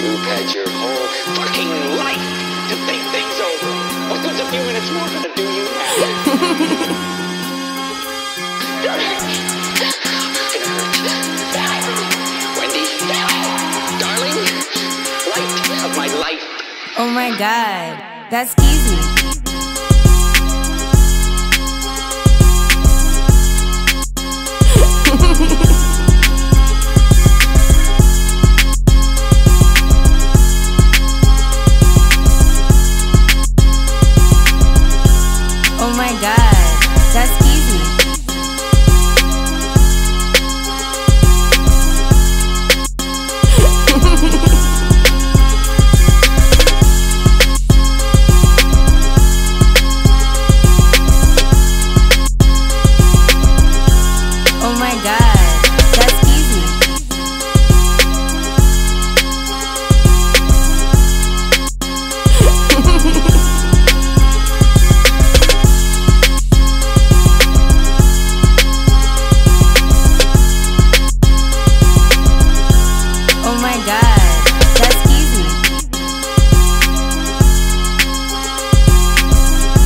You've had your whole fucking life to think things over. What does a few minutes more gonna do you now? Wendy, darling, light of my life. Oh my God, that's easy. Oh my God, that's easy. Oh my God, that's easy. Oh my God, that's easy.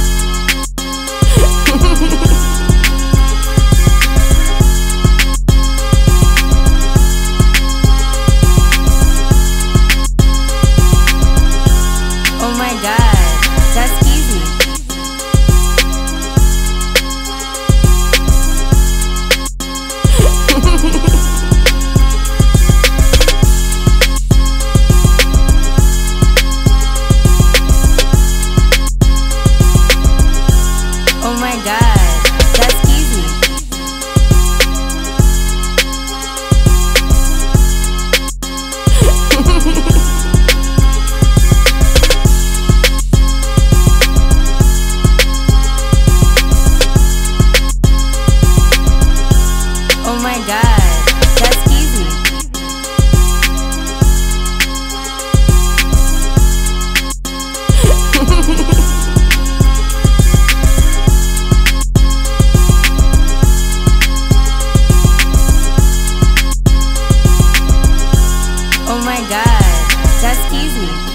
Oh my God, that's easy. Oh my God, that's easy.